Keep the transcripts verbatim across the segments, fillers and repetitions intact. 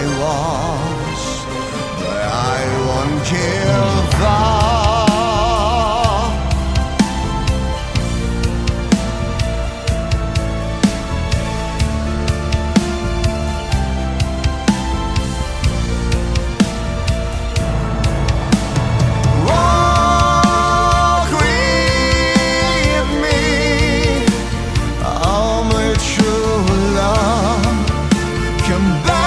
I was, but I won't give up. Walk with me, oh my true love, come back.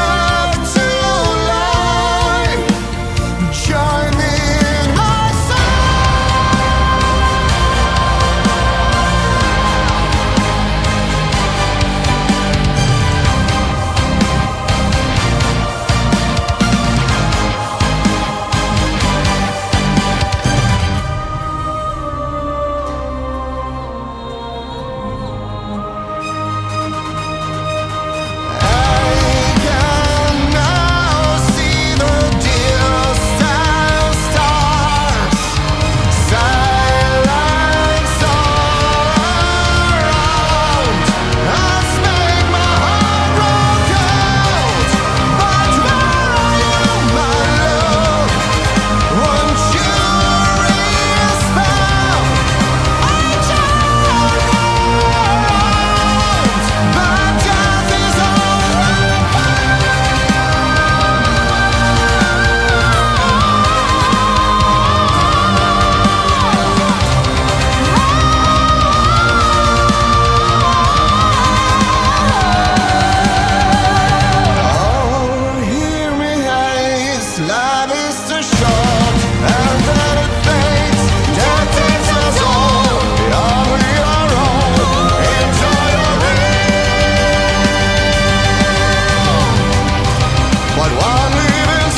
But one living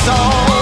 soul.